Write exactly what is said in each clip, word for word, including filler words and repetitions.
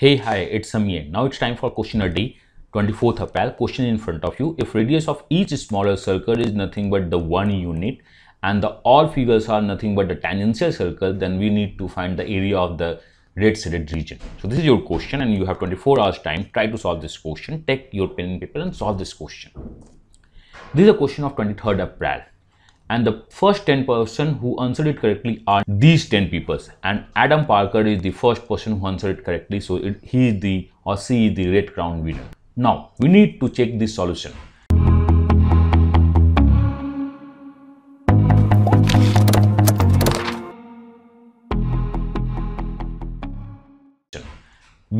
Hey, hi, it's Amiya. Now it's time for questioner D, twenty-fourth Appal. Question in front of you. If radius of each smaller circle is nothing but the one unit and the all figures are nothing but the tangential circle, then we need to find the area of the red shaded region. So this is your question and you have twenty-four hours time. Try to solve this question. Take your pen and paper and solve this question. This is a question of twenty-third Appal. And the first ten person who answered it correctly are these ten people, and Adam Parker is the first person who answered it correctly, so it, he is the or she is the red crown winner. Now we need to check this solution.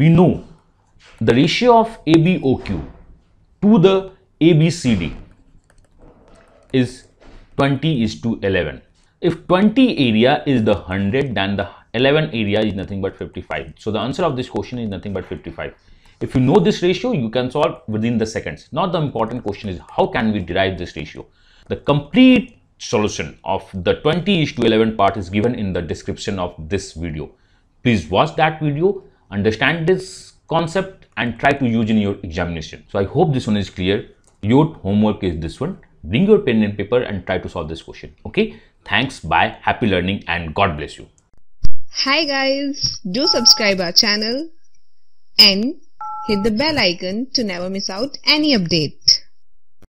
We know the ratio of A B O Q to the A B C D is twenty is to eleven. If twenty area is the one hundred, then the eleven area is nothing but fifty-five. So the answer of this question is nothing but fifty-five. If you know this ratio, you can solve within the seconds. Now the important question is, how can we derive this ratio? The complete solution of the twenty is to eleven part is given in the description of this video. Please watch that video, understand this concept and try to use in your examination. So I hope this one is clear. Your homework is this one. Bring your pen and paper and try to solve this question. Okay, thanks, bye, happy learning and God bless you. Hi guys, do subscribe our channel and hit the bell icon to never miss out any update.